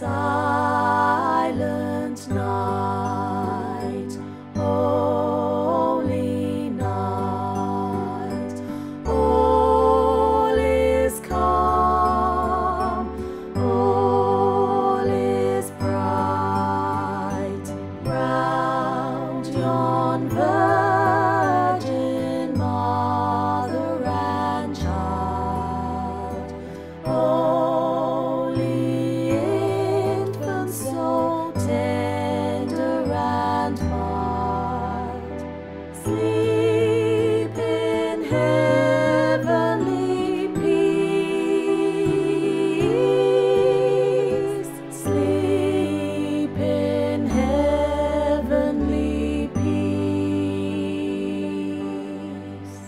silent night, holy night, all is calm, all is bright, round yon virgin mother and child. Sleep in heavenly peace. Sleep in heavenly peace.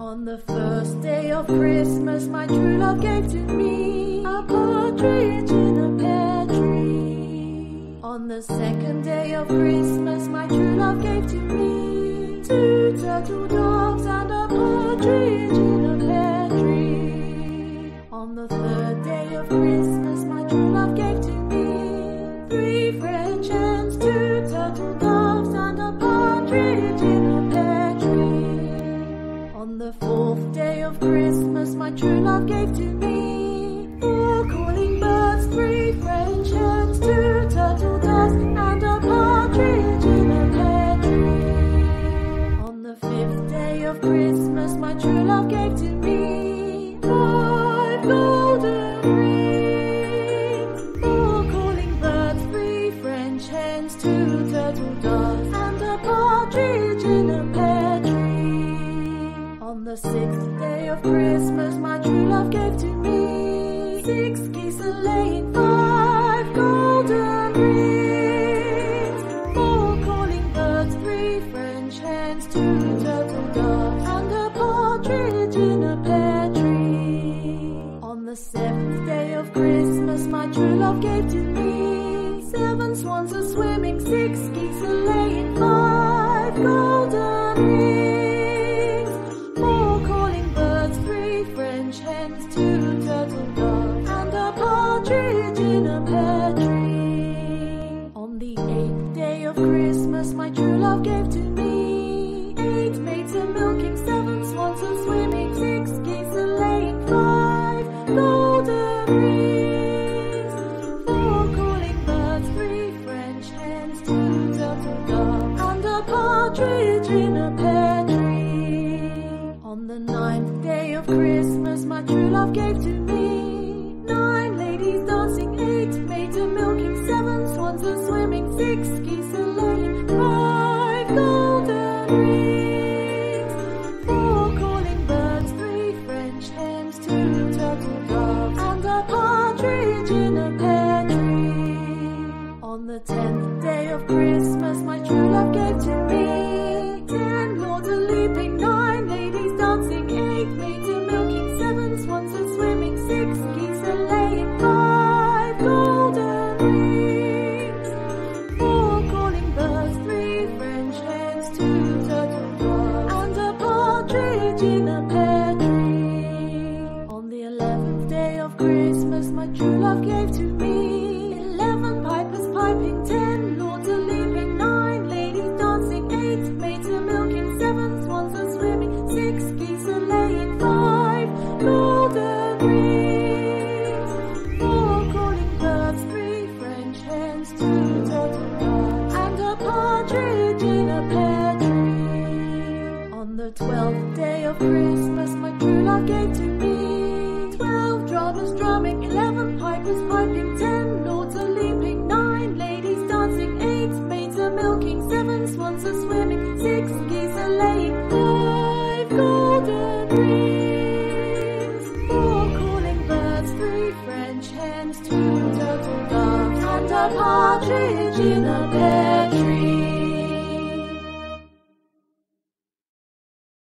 On the first day of Christmas, my true love gave to me a partridge in a pear tree. On the second day of Christmas, my true love gave to me two turtle doves and a partridge in a pear tree. On the third day of Christmas, my true love gave to me three French hens, two turtle doves and a partridge in a pear tree. On the fourth day of Christmas, my true love gave to me four calling birds, three French hens, two turtle doves, and a partridge in a pear tree. On the fifth day of Christmas, my true love gave to me five golden rings, four calling birds, three French hens, two turtle doves, and a partridge in a pear tree. On the sixth day of Christmas, my true love gave to me six geese a-laying, five golden rings, four calling birds, three French hens, two turtle doves, and a partridge in a pear tree. On the seventh day of Christmas, my true love gave to me seven swans a-swimming, six geese a-laying, five golden rings, hens, two turtle doves, and a partridge in a pear tree. On the eighth day of Christmas, my true love gave to me eight maids a milking, seven swans a swimming. leaping, 9 ladies dancing, 8 maids a milking, 7 swans a swimming, 6 geese a laying, 5 golden rings, 4 calling birds, 3 French hens, 2 turtle doves, and a partridge in a pear tree. On the 11th day of Christmas, my true love gave to me 11 pipers piping, 10 lords a leaping, 9 ladies dancing, 8 maids a milking, 7 swans a swimming, 6 geese a laying, 5 golden rings, 4 calling birds, 3 French hens, 2 turtle doves, and a partridge in a pear tree. On the 12th day of Christmas, my true love gave to me 12 drummers drumming, 11 pipers piping,